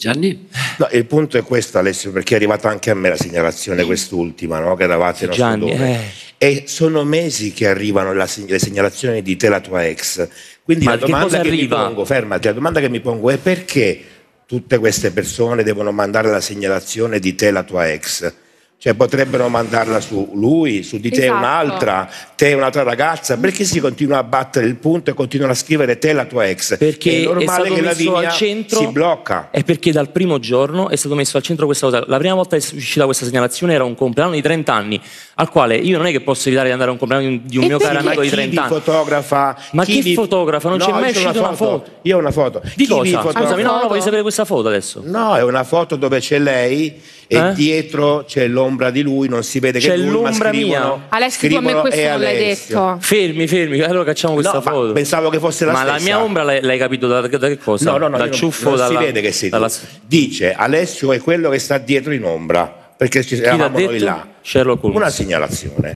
Gianni? No, il punto è questo, Alessio, perché è arrivata anche a me la segnalazione quest'ultima, no? Che davate il nostro nome. E sono mesi che arrivano le segnalazioni di te, la tua ex. Quindi ma la domanda che mi pongo, fermati, la domanda che mi pongo è: perché tutte queste persone devono mandare la segnalazione di te, la tua ex? Cioè potrebbero mandarla su lui, su di te, esatto, un'altra, te un'altra ragazza. Perché si continua a battere il punto e continuano a scrivere te la tua ex? Perché è normale che la linea si blocca. È perché dal primo giorno è stato messo al centro questa cosa. La prima volta che è uscita questa segnalazione era un compleanno di 30 anni, al quale io non è che posso evitare di andare a un compleanno di un mio caro amico di 30 anni. Fotografa, ma chi fotografa? Non c'è mai uscita una foto. Io ho una foto. Di cosa? Scusami, no, voglio sapere questa foto adesso. No, è una foto dove c'è lei e dietro c'è l'uomo. Di lui, non si vede che è lui, ma scrivono, Alessio, come questo non l'hai detto. Fermi, allora cacciamo questa foto. Pensavo che fosse la stessa. Ma la mia ombra l'hai capito da che cosa? No, dal ciuffo, non si vede che sei tu. Dice Alessio è quello che sta dietro in ombra, perché ci eravamo noi là. Una segnalazione.